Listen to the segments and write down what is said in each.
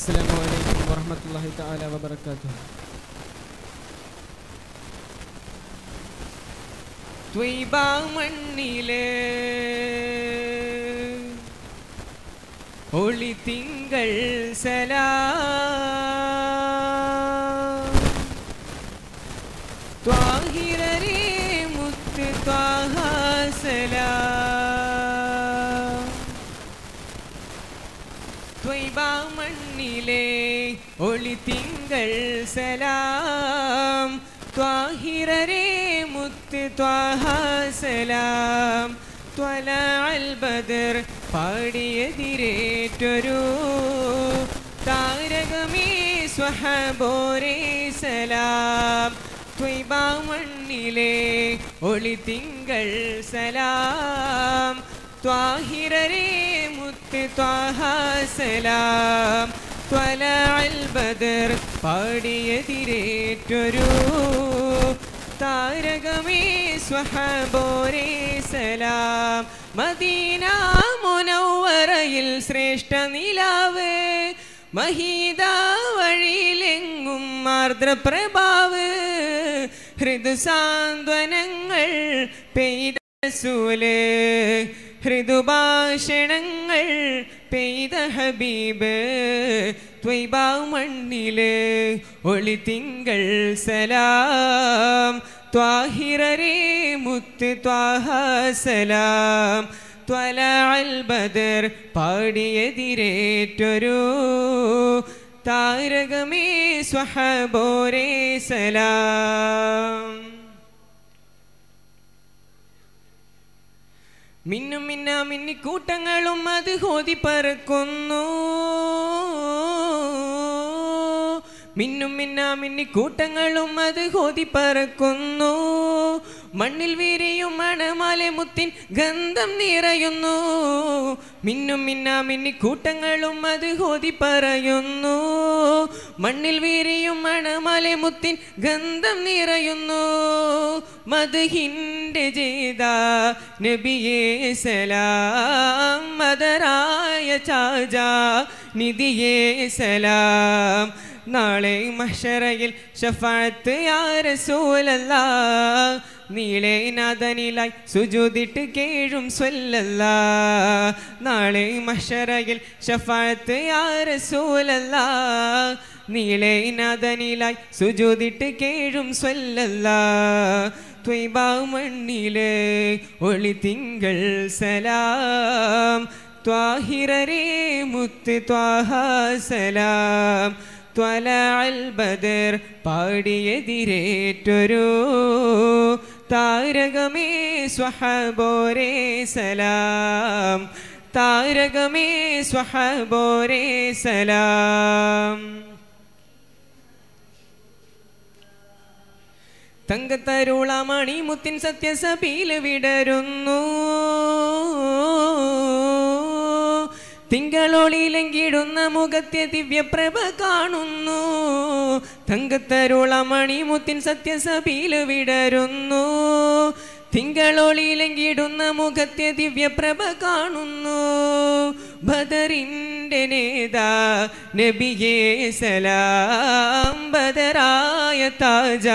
السلام عليكم ورحمة الله تعالى وبركاته. طيبة منيلة هولي تنقل سلام طاهرني مت طه سلام طيبة منيلة هولي تنقل سلام طاهرني طه سلام طلع البدر പാടിയതിരേറ്റൊരു താരകമീ സ്വഹബോരേ സലാം ത്വയ്ബ മണ്ണിലെ ഒളിതിങ്കൾ സലാം ത്വാഹിരരേ മുത്ത് ത്വാഹ സലാം ത്വലഅൽ ബദർ പാടിയതിരേറ്റൊരു താരകമീ സ്വഹബോരേ സലാം മദീന മുനവ്വറയിൽ ശ്രേഷ്ഠ നിലാവ് മഹീദ വഴിയിലെങ്ങും ആർദ്രപ്രഭാവ് ഹൃദുസാന്ത്വനങ്ങൾ പെയ്ത റസൂല് ഹൃദുഭാഷണങ്ങൾ പെയ്ത ഹബീബ് ത്വയ്ബ മണ്ണിലെ ഒളിതിങ്കൾ സലാം ത്വാഹിരരേ മുത്ത് ത്വാഹ സലാം ത്വലഅൽ ബദർ പാടിയതിരേറ്റൊരു താരകമീ സ്വഹബോരേ സലാം മിന്നും മിന്നാ മിന്നിക്കൂട്ടങ്ങളും അത് ഹോതി പറക്കുന്നു മിന്നും മിന്നാ മിന്നിക്കൂട്ടങ്ങളും അത് ഹോതി പറക്കുന്നു മണ്ണിൽ വീരിയും മണമാലെ മുത്തിൻ ഗന്ധം നിറയുന്നു മിന്നും മിന്നാ മിന്നിക്കൂട്ടങ്ങളും അത് ഹോതി പറയുന്നു മണ്ണിൽ വീരിയും മണമാലെ മുത്തിൻ ഗന്ധം നിറയുന്നു മദ്ഹിന്റെ ജേദ നബിയേ സലാം മദരായ ചാജ നിധിയേ സലാം നാളെ മഹ്ശറയിൽ ശഫാഅത്ത് യാ റസൂലല്ലാഹ് നീളെ നാദനിലായി സുജൂദിട്ട് കേഴും സ്വല്ലല്ലാഹ് നാളെ മഹ്ശറയിൽ ശഫാഅത്ത് യാ റസൂലല്ലാഹ് നീളെ നാദനിലായി സുജൂദിട്ട് കേഴും സ്വല്ലല്ലാഹ് ത്വയ്ബ മണ്ണിലെ ഒളിതിങ്കൾ സലാം ത്വാഹിരരേ മുത്ത് ത്വാഹ സലാം ത്വലഅൽ ബദർ പാടിയതിരേറ്റൊരു താരകമേ സ്വഹബോരേ സലാം താരകമേ സ്വഹബോരേ സലാം തങ്കത്തരുളമണി മുത്തിൻ സത്യസഭയിൽ വിടരുന്നു തിങ്കളൊളിയിലെങ്കിടുന്ന മുഖത്തെ ദിവ്യപ്രഭ കാണുന്നു തങ്കത്തരുളമണി മുത്തിൻ സത്യസഭയിൽ വിടരുന്നു തിങ്കളൊളിയിലെങ്കിടുന്ന മുഖത്തെ ദിവ്യപ്രഭ കാണുന്നു ബദറിൻ്റെ നേതാ നബിയേ സലാം ബദറായ താജ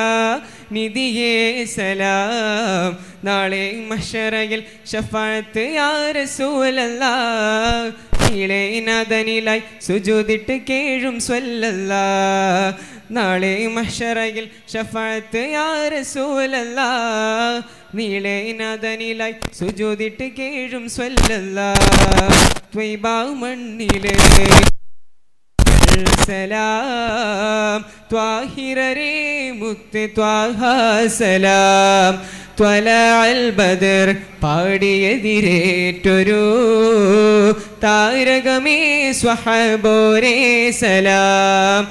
നിധിയേ സലാം നാളെ മഹ്ശറയിൽ ശഫാഅത്ത് യാ റസൂലല്ലാഹ് നീളെ നാദനിലായി സുജൂദിട്ട് കേഴും സ്വല്ലല്ലാഹ് നാളെ മഹ്ശറയിൽ ശഫാഅത്ത് യാ റസൂലല്ലാഹ് നീളെ നാദനിലായി സുജൂദിട്ട് കേഴും സ്വല്ലല്ലാഹ് ത്വയ്ബ മണ്ണിലെ സലാം ത്വാഹിരരേ മുത്ത് ത്വാഹ സലാം ത്വലഅൽ ബദർ പാടിയതിരേറ്റൊരു താരകമേ സ്വഹബോരേ സലാം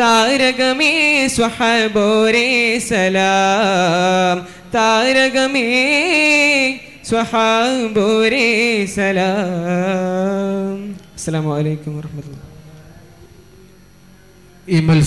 താരകമേ സ്വഹബോരേ സലാം താരകമേ സ്വഹബോരേ സലാം അസ്സലാമു അലൈക്കും വറഹ്മത്തുള്ളാഹി